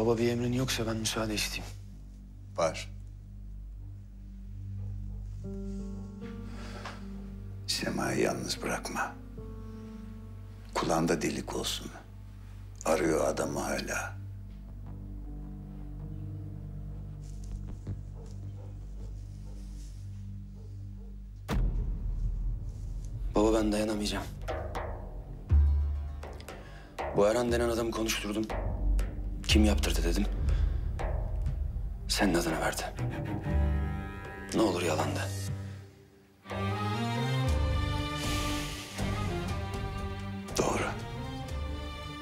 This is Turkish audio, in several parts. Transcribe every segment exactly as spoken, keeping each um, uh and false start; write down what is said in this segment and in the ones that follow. Baba, bir emrin yoksa ben müsaade isteyeyim. Var. Sema'yı yalnız bırakma. Kulağında delik olsun. Arıyor adamı hala. Baba, ben dayanamayacağım. Bu Eren denen adamı konuşturdum. Kim yaptırdı dedim. Senin adını verdi. Ne olur yalandı. Doğru.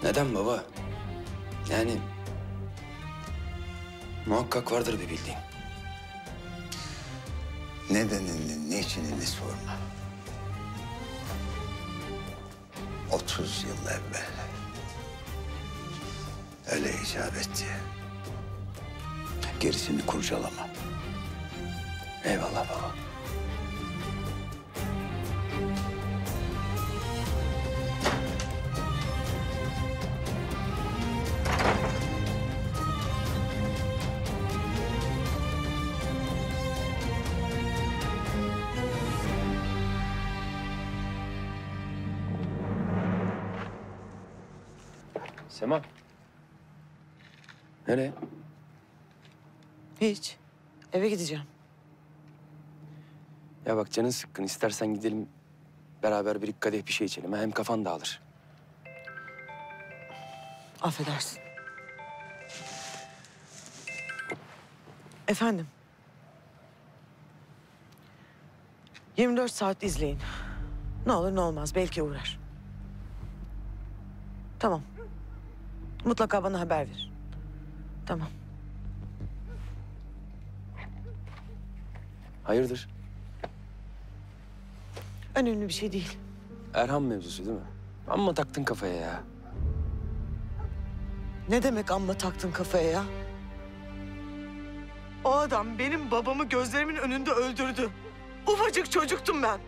Neden baba? Yani... muhakkak vardır bir bildiğin. Nedenini, niçinini sorma. Otuz yıl evvel. Öyle icap etti. Gerisini kurcalama. Eyvallah baba. Sema. Nereye? Hiç. Eve gideceğim. Ya bak, canın sıkkın. İstersen gidelim beraber bir iki kadeh bir şey içelim. Hem kafan dağılır. Affedersin. Efendim. yirmi dört saat izleyin. Ne olur ne olmaz. Belki uğrar. Tamam. Mutlaka bana haber ver. Tamam. Hayırdır? Önemli bir şey değil. Erhan mevzusu değil mi? Amma taktın kafaya ya. Ne demek amma taktın kafaya ya? O adam benim babamı gözlerimin önünde öldürdü. Ufacık çocuktum ben.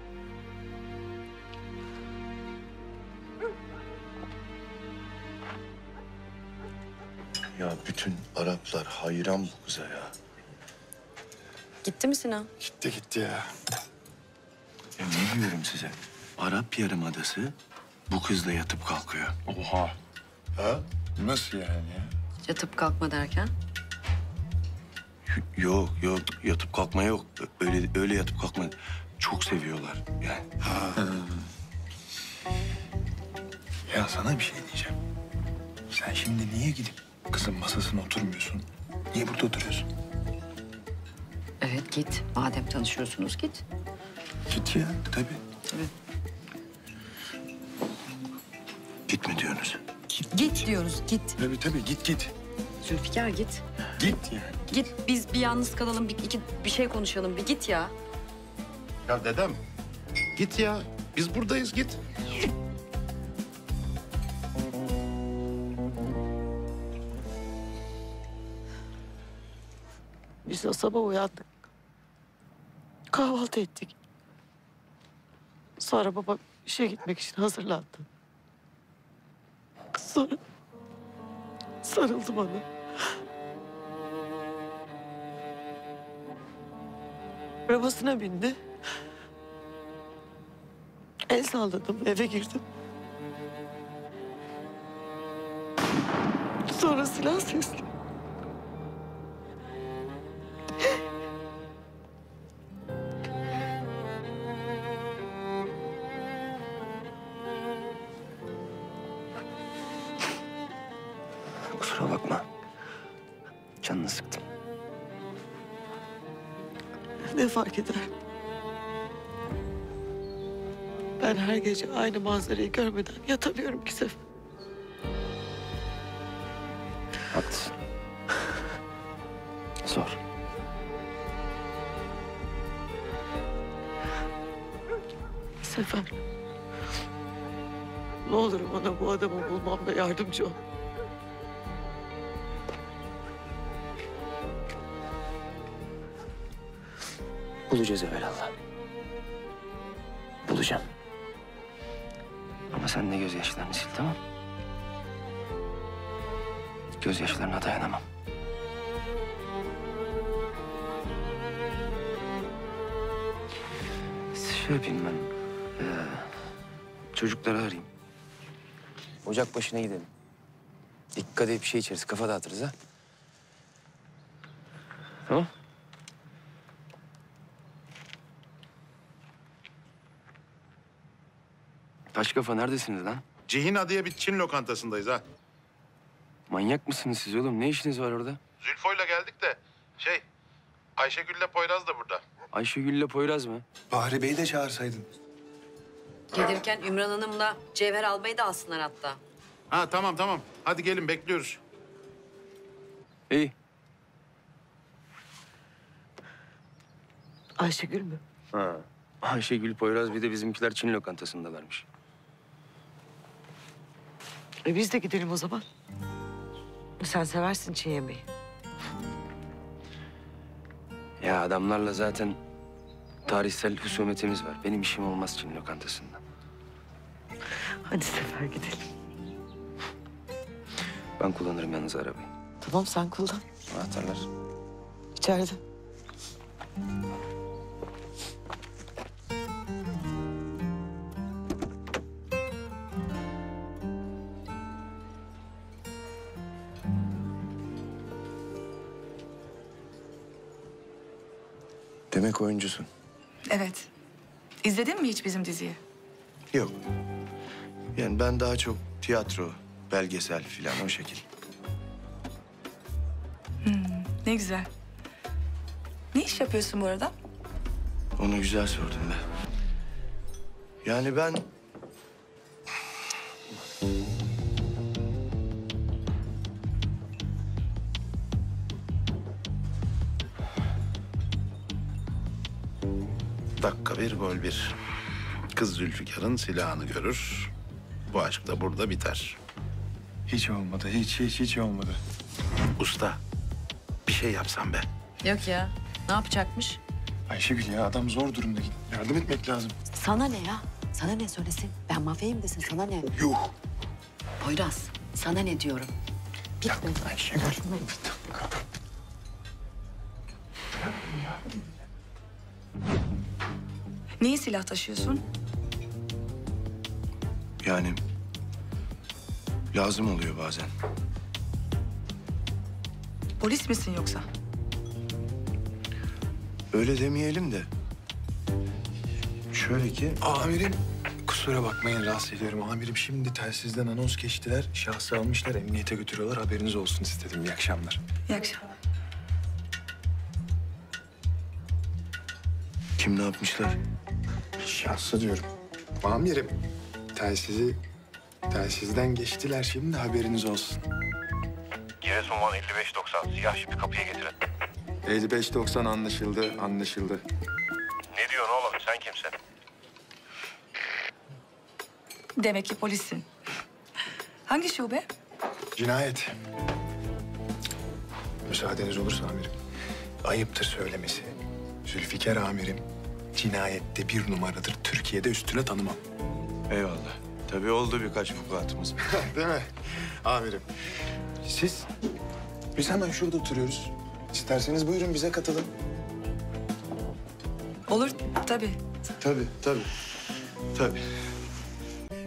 Ya bütün Araplar hayran bu kıza ya. Gitti mi Sinan? Gitti gitti ya. Ya ne diyorum size? Arap Yarım Adası bu kızla yatıp kalkıyor. Oha. Ha? Nasıl yani ya? Yatıp kalkma derken? Yok yok, yatıp kalkma yok. Öyle öyle yatıp kalkma. Çok seviyorlar yani. Ha. Ya sana bir şey diyeceğim. Sen şimdi niye gidip kızın masasına oturmuyorsun? Niye burada oturuyorsun? Evet, git. Madem tanışıyorsunuz, git. Git ya, tabii. Tabii. Git mi diyorsunuz? Git, git diyoruz, git. Tabii tabii, git git. Zülfikar, git. Git yani. Git, biz bir yalnız kalalım, bir, iki, bir şey konuşalım, bir git ya. Ya dedem, git ya. Biz buradayız, git. Biz o sabah uyandık, kahvaltı ettik. Sonra baba işe gitmek için hazırlandı. Sonra sarıldı bana. Arabasına bindi. El salladım, eve girdim. Sonra silah sesli. Fark eder. Ben her gece aynı manzarayı görmeden yatamıyorum ki Sefer. Haklısın. Zor. Sefer. Ne olur bana bu adamı bulmamda yardımcı ol. Bulacağız evvelallah. Bulacağım. Ama sen de gözyaşlarını sil, tamam? gözyaşlarına dayanamam. Şey yapayım ben, ee, çocukları arayayım. Ocak başına gidelim. Dikkat edip bir şey içeriz, kafa dağıtırız ha. Tamam. Taşkafa neredesiniz lan? Cihin adıya bir Çin lokantasındayız ha. Manyak mısınız siz oğlum? Ne işiniz var orada? Zülfo'yla geldik de şey, Ayşegül'le Poyraz da burada. Ayşegül'le Poyraz mı? Bahri Bey'i de çağırsaydın. Gelirken Ümran Hanım'la Cevher almayı da alsınlar hatta. Ha tamam tamam. Hadi gelin bekliyoruz. İyi. Ayşegül mü? Ha. Ayşegül, Poyraz bir de bizimkiler Çin lokantasındalarmış. E biz de gidelim o zaman. Sen seversin Çin yemeği. Ya adamlarla zaten tarihsel husumetimiz var. Benim işim olmaz Çin lokantasında. Hadi Sefer gidelim. Ben kullanırım yalnız arabayı. Tamam sen kullan. Anahtarlar. İçeride. Demek oyuncusun. Evet. İzledin mi hiç bizim diziyi? Yok. Yani ben daha çok tiyatro, belgesel filan o şekil. Hmm, ne güzel. Ne iş yapıyorsun bu arada? Onu güzel sordun be. Yani ben... Dakika bir, gol bir. Kız Zülfikar'ın silahını görür. Bu aşk da burada biter. Hiç olmadı, hiç, hiç, hiç olmadı. Usta, bir şey yapsam ben. Yok ya, ne yapacakmış? Ayşegül ya, adam zor durumda. Yardım etmek lazım. Sana ne ya? Sana ne söylesin? Ben mafyayım desin, sana ne? Yok. Poyraz, sana ne diyorum? Bitmedi. Ayşegül, bir dakika. Niye silah taşıyorsun? Yani lazım oluyor bazen. Polis misin yoksa? Öyle demeyelim de. Şöyle ki amirim, kusura bakmayın rahatsız ediyorum amirim. Şimdi telsizden anons geçtiler, şahsı almışlar, emniyete götürüyorlar. Haberiniz olsun istedim. İyi akşamlar. İyi akşamlar. Kim ne yapmışlar? Şahsı diyorum. Amirim, telsizi, telsizden geçtiler şimdi, haberiniz olsun. Giresun Van elli beş doksan, siyah şipi kapıya getirin. elli beş doksan anlaşıldı, anlaşıldı. Ne diyorsun oğlum, sen kimsin? Demek ki polissin. Hangi şube? Cinayet. Müsaadeniz olursa amirim, ayıptır söylemesi. Zülfikar amirim, cinayette bir numaradır. Türkiye'de üstüne tanımam. Eyvallah. Tabii oldu birkaç vukuatımız. Değil mi? Amirim. Siz? Biz hemen şurada oturuyoruz. İsterseniz buyurun bize katılın. Olur tabii. Tabii, tabii. Tabii.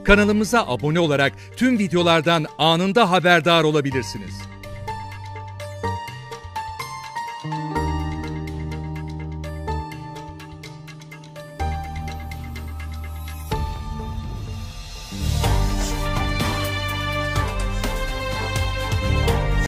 Kanalımıza abone olarak tüm videolardan anında haberdar olabilirsiniz.